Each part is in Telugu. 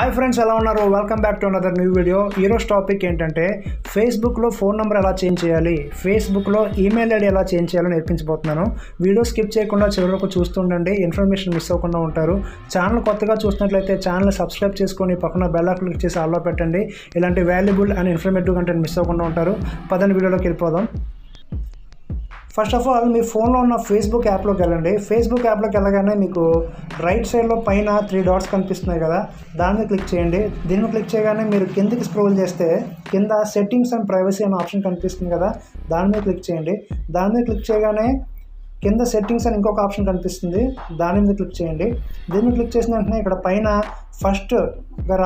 हाय फ्रेंड्स एला उन्नारू welcome back to another new video. ई रोज टॉपिक ఏంటంటే Facebook లో फोन नंबर ఎలా చేంజ్ చేయాలి, Facebook లో ఈమెయిల్ ఐడి ఎలా చేంజ్ చేయాలో నేర్పించబోతున్నాను। వీడియో స్కిప్ చేయకుండా చివరి వరకు చూస్తుండండి, ఇన్ఫర్మేషన్ మిస్ అవ్వకుండా ఉంటారు। ఛానల్ కొత్తగా చూస్తున్నట్లయితే ఛానల్ సబ్స్క్రైబ్ చేసుకొని పక్కన బెల్ ఐకాన్ క్లిక్ చేసి ఆల్ లో పెట్టండి। ఇలాంటి valuable and informative content miss అవ్వకుండా ఉంటారు। పదండి వీడియోలోకి వెళ్ళిపోదాం। फस्ट आफ् आल मे फोन फेसबुक यापे फेसबुक यापे रईट सैड पैन 3 डाट्स कदा दाने क्ली दीन क्ली किंदकी स्क्रोल किंद सेटिंग्स एंड प्राइवेसी अने ऑप्शन कदा दाने क्ली दाने क्ली किंद सेटिंग्स अने इंकोक ऑप्शन कानी क्ली दीन क्ली इक पैन फस्ट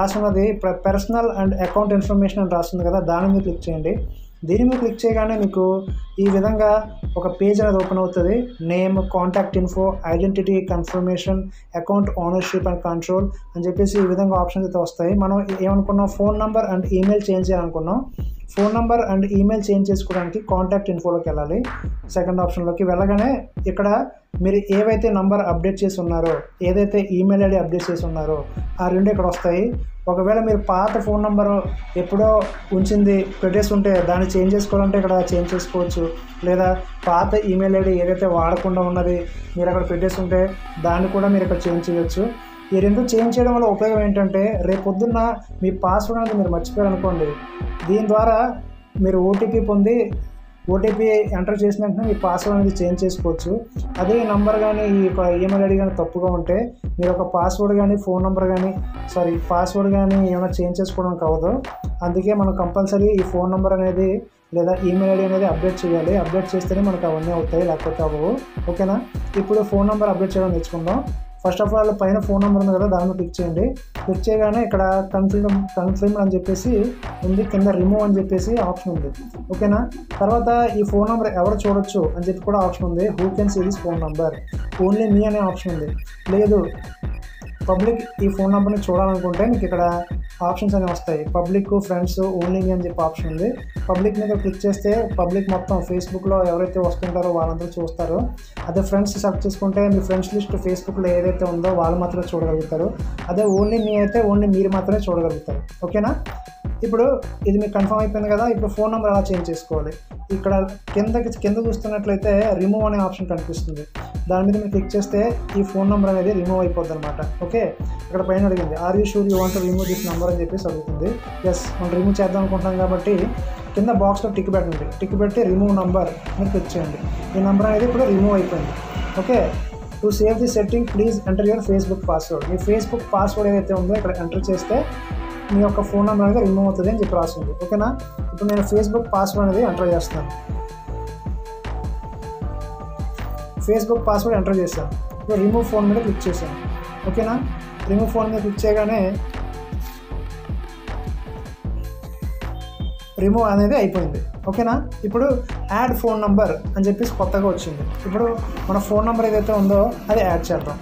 रासुन्नदी पर्सनल अंड अकाउंट इन्फर्मेशन अनि रासुंदी कदा दाने क्ली దీని మీద క్లిక్ చేయగానే మీకు ఈ విధంగా ఒక పేజ్ అనేది ఓపెన్ అవుతది। Name, contact info, identity confirmation, account ownership and control అని చెప్పేసి ఈ విధంగా ఆప్షన్స్ అయితే వస్తాయి। మనం ఏమనుకున్నాం, phone number and email change చేయాలనుకున్నాం। Phone number and email change చేసుకోవడానికి కాంటాక్ట్ ఇన్ఫోలోకి వెళ్ళాలి। సెకండ్ ఆప్షన్లోకి వెళ్ళగానే ఇక్కడ మీరు ఏవైతే నంబర్ అప్డేట్ చేసి ఉన్నారో, ఏదైతే ఈమెయిల్ ఐడి అప్డేట్ చేసి ఉన్నారో ఆ రెండు ఇక్కడ వస్తాయి। ఒకవేళ మీరు పాత ఫోన్ నంబర్ ఎప్పుడో ఉంచింది పెట్టేసి ఉంటే దాన్ని చేంజ్ చేసుకోవాలంటే ఇక్కడ చేంజ్ చేసుకోవచ్చు, లేదా పాత ఈమెయిల్ ఐడి ఏదైతే వాడకుండా ఉన్నది మీరు అక్కడ పెట్టేసి ఉంటే దాన్ని కూడా మీరు ఇక్కడ చేంజ్ చేయొచ్చు। ఈ రెండు చేంజ్ చేయడం వల్ల ఉపయోగం ఏంటంటే రేపు పొద్దున్న మీ పాస్వర్డ్ అనేది మీరు మర్చిపోయారనుకోండి, దీని ద్వారా మీరు ఓటీపీ పొంది ఓటీపీ ఎంటర్ చేసిన వెంటనే మీ పాస్వర్డ్ అనేది చేంజ్ చేసుకోవచ్చు। అదే నంబర్ కానీ ఈ యొక్క ఈమెయిల్ ఐడి కానీ తప్పుగా ఉంటే మీరు ఒక పాస్వర్డ్ కానీ ఫోన్ నంబర్ కానీ పాస్వర్డ్ కానీ ఏమైనా చేంజ్ చేసుకోవడానికి అవ్వదు। అందుకే మనం కంపల్సరీ ఈ ఫోన్ నంబర్ అనేది లేదా ఈమెయిల్ ఐడి అనేది అప్డేట్ చేయాలి। అప్డేట్ చేస్తేనే మనకు అవన్నీ అవుతాయి, లేకపోతే అవ్వవు। ఓకేనా, ఇప్పుడు ఫోన్ నంబర్ అప్డేట్ చేయడం నేర్చుకుందాం। ఫస్ట్ ఆఫ్ ఆల్ పైన ఫోన్ నెంబర్ ఉంది కదా, దాన్ని క్లిక్ చేయండి। క్లిక్ చేయగానే ఇక్కడ కన్ఫర్మ్ అని చెప్పేసి ఉంది, కింద రిమూవ్ అని చెప్పేసి ఆప్షన్ ఉంది। ఓకేనా, తర్వాత ఈ ఫోన్ నెంబర్ ఎవరు చూడొచ్చు అని చెప్పి కూడా ఆప్షన్ ఉంది। Who can see this phone number, only me అనే ఆప్షన్ ఉంది। లేదు పబ్లిక్ ఈ ఫోన్ నెంబర్ని చూడాలనుకుంటే మీకు ఇక్కడ ఆప్షన్స్ అనేవి వస్తాయి। పబ్లిక్, ఫ్రెండ్స్, ఓన్లీ మీ అని చెప్పి ఆప్షన్ ఉంది। పబ్లిక్ మీద క్లిక్ చేస్తే పబ్లిక్ మొత్తం ఫేస్బుక్లో ఎవరైతే వస్తుంటారో వాళ్ళందరూ చూస్తారు। అదే ఫ్రెండ్స్ సెర్చ్ చేసుకుంటే మీ ఫ్రెండ్స్ లిస్ట్ ఫేస్బుక్లో ఏదైతే ఉందో వాళ్ళు మాత్రమే చూడగలుగుతారు। అదే ఓన్లీ మీ అయితే ఓన్లీ మీరు మాత్రమే చూడగలుగుతారు। ఓకేనా, ఇప్పుడు ఇది మీకు కన్ఫర్మ్ అయిపోయింది కదా। ఇప్పుడు ఫోన్ నెంబర్ ఎలా చేంజ్ చేసుకోవాలి, ఇక్కడ కింద చూస్తున్నట్లయితే రిమూవ్ అనే ఆప్షన్ కనిపిస్తుంది, దాని మీద మీరు క్లిక్ చేస్తే ఈ ఫోన్ నెంబర్ అనేది రిమూవ్ అయిపోద్ది అనమాట। ఓకే, ఇక్కడ పైన అడిగింది are you sure you want to remove this number అని చెప్పేసి అడుగుతుంది। ఎస్, మనం రిమూవ్ చేద్దాం అనుకుంటున్నాం కాబట్టి కింద బాక్స్లో టిక్ పెట్టండి, టిక్ పెట్టి రిమూవ్ నెంబర్ అని క్లిక్ చేయండి। ఈ నెంబర్ అనేది ఇప్పుడు రిమూవ్ అయిపోయింది। Okay, to save the setting please enter your Facebook password, మీ ఫేస్బుక్ పాస్వర్డ్ ఏదైతే ఉందో ఇక్కడ ఎంటర్ చేస్తే మీ యొక్క ఫోన్ నెంబర్ అనేది రిమూవ్ అవుతుంది అని చెప్పి రాసింది। ఓకేనా, ఇప్పుడు నేను ఫేస్బుక్ పాస్వర్డ్ అనేది ఎంటర్ చేస్తాను। ఫేస్బుక్ పాస్వర్డ్ ఎంటర్ చేశాను, ఇప్పుడు రిమూవ్ ఫోన్ మీద క్లిక్ చేశాను। ఓకేనా, రిమూవ్ ఫోన్ మీద క్లిక్ చేయగానే రిమూవ్ అనేది అయిపోయింది। ఓకేనా, ఇప్పుడు యాడ్ ఫోన్ నెంబర్ అని చెప్పేసి కొత్తగా వచ్చింది। ఇప్పుడు మన ఫోన్ నెంబర్ ఏదైతే ఉందో అది యాడ్ చేద్దాం।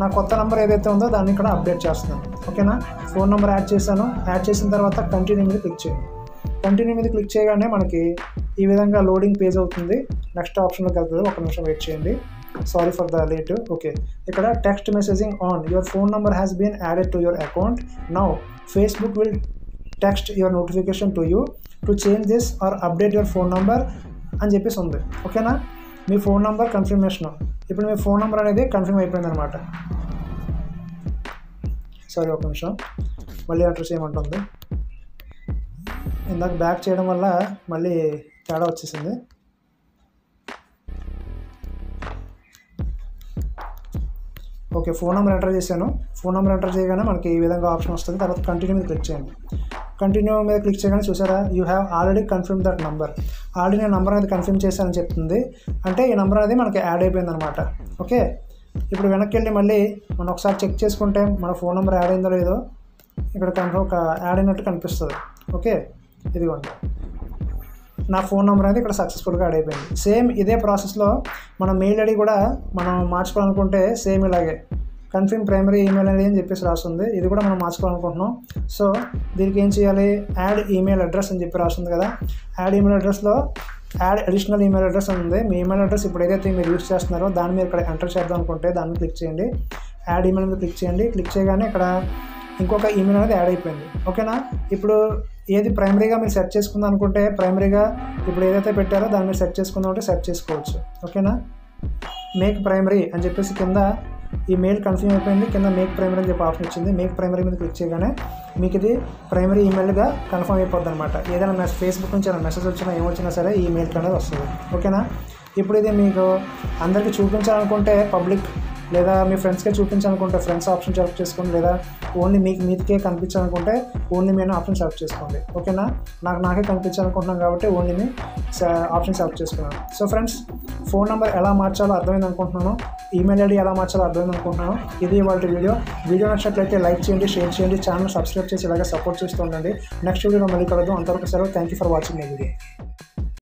నా కొత్త నెంబర్ ఏదైతే ఉందో దాన్ని ఇక్కడ అప్డేట్ చేస్తున్నాను। ఓకేనా, ఫోన్ నెంబర్ యాడ్ చేశాను। యాడ్ చేసిన తర్వాత కంటిన్యూ మీద క్లిక్ చేయండి। కంటిన్యూ మీద క్లిక్ చేయగానే మనకి ఈ విధంగా లోడింగ్ పేజ్ అవుతుంది, నెక్స్ట్ ఆప్షన్లోకి వెళ్తుంది। ఒక నిమిషం వెయిట్ చేయండి, sorry for the late. Okay, ఇక్కడ text messaging on, your phone number has been added to your account, now Facebook will text your notification to you to change this or update your phone number అని చెప్పేసి ఉంది। ఓకేనా, మీ ఫోన్ నెంబర్ కన్ఫర్మేషన్, ఇప్పుడు మీ ఫోన్ నెంబర్ అనేది కన్ఫర్మ్ అయిపోయింది అనమాట। సారీ, ఒక నిమిషం మళ్ళీ అడ్రస్ ఏమంటుంది, ఇందాక బ్యాక్ చేయడం వల్ల మళ్ళీ తేడా వచ్చేసింది। ఓకే, ఫోన్ నెంబర్ ఎంటర్ చేశాను। ఫోన్ నెంబర్ ఎంటర్ చేయగానే మనకి ఈ విధంగా ఆప్షన్ వస్తుంది, తర్వాత కంటిన్యూ మీద క్లిక్ చేయండి। కంటిన్యూ మీద క్లిక్ చేయగానే చూసారా, you have already confirm that number, already నేను నెంబర్ అనేది కన్ఫర్మ్ చేశానని చెప్తుంది, అంటే ఈ నెంబర్ అనేది మనకి యాడ్ అయిపోయింది అనమాట। ఓకే, ఇప్పుడు వెనక్కి వెళ్ళి మళ్ళీ మనం ఒకసారి చెక్ చేసుకుంటే మన ఫోన్ నెంబర్ యాడ్ అయిందో లేదో ఇక్కడ కన్ఫర్మ్ ఒక యాడ్ అయినట్టు కనిపిస్తుంది। ఓకే, ఇదిగోండి నా ఫోన్ నెంబర్ అనేది ఇక్కడ సక్సెస్ఫుల్గా యాడ్ అయిపోయింది। సేమ్ ఇదే ప్రాసెస్లో మన మెయిల్ ఐడి కూడా మనం మార్చుకోవాలనుకుంటే సేమ్ ఇలాగే కన్ఫర్మ్ ప్రైమరీ ఈమెయిల్ ఐడి అని చెప్పేసి రాస్తుంది, ఇది కూడా మనం మార్చుకోవాలనుకుంటున్నాం। సో దీనికి ఏం చేయాలి, యాడ్ ఈమెయిల్ అడ్రస్ అని చెప్పి రాస్తుంది కదా, యాడ్ ఈమెయిల్ అడ్రస్లో యాడ్ అడిషనల్ ఈమెయిల్ అడ్రస్ అని ఉంది। మీ ఈమెయిల్ అడ్రస్ ఇప్పుడు ఏదైతే మీరు యూస్ చేస్తున్నారో దాన్ని మీరు ఇక్కడ ఎంటర్ చేద్దాం అనుకుంటే దాన్ని క్లిక్ చేయండి, యాడ్ ఈమెయిల్ మీద క్లిక్ చేయండి। క్లిక్ చేయగానే ఇక్కడ ఇంకొక ఈమెయిల్ అనేది యాడ్ అయిపోయింది. ఓకేనా, ఇప్పుడు ఏది ప్రైమరీగా మీరు సెర్చ్ చేసుకుందాం అనుకుంటే ప్రైమరీగా ఇప్పుడు ఏదైతే పెట్టారో దాన్ని మీరు సెర్చ్ చేసుకుందాం అంటే సెర్చ్ చేసుకోవచ్చు. ఓకేనా, మేక్ ప్రైమరీ అని చెప్పేసి కింద ఈ మెయిల్ కన్ఫర్మ్ అయిపోయింది, కింద మేక్ ప్రైమరీ అని చెప్పి ఆప్షన్ వచ్చింది. మేక్ ప్రైమరీ మీద క్లిక్ చేయగానే మీకు ఇది ప్రైమరీ ఈమెయిల్గా కన్ఫర్మ్ అయిపోద్ది అనమాట. ఏదైనా ఫేస్బుక్ నుంచి ఏమైనా మెసేజ్ వచ్చినా ఏమొచ్చినా సరే ఈ మెయిల్కి అనేది వస్తుంది. ఓకేనా, ఇప్పుడు ఇది మీకు అందరికీ చూపించాలనుకుంటే పబ్లిక్, లేదా మీ ఫ్రెండ్స్కే చూపించాలనుకుంటే ఫ్రెండ్స్ ఆప్షన్ సెలెక్ట్ చేసుకోండి, లేదా ఓన్లీ మీకు మీకే కనిపించాలనుకుంటే ఓన్లీ మీ ఆప్షన్ సెలెక్ట్ చేసుకోండి. ఓకేనా, నాకే కనిపించాలనుకుంటున్నాను కాబట్టి ఓన్లీ మీ ఆప్షన్ సెలెక్ట్ చేసుకున్నాను. సో ఫ్రెండ్స్, ఫోన్ నెంబర్ ఎలా మార్చాలో అర్థమైంది అనుకుంటున్నాను, ఈమెయిల్ ఐడి ఎలా మార్చాలో అర్థమైంది అనుకుంటున్నాను. ఇది వాళ్ళ వీడియో నచ్చినట్లయితే లైక్ చేయండి, షేర్ చేయండి, ఛానల్ సబ్స్క్రైబ్ చేసి ఇలాగే సపోర్ట్ చేస్తూ ఉండండి. నెక్స్ట్ వీడియోలో మళ్ళీ కలుద్దాం. అంతవరకు సెలవు. Thank you for watching my video.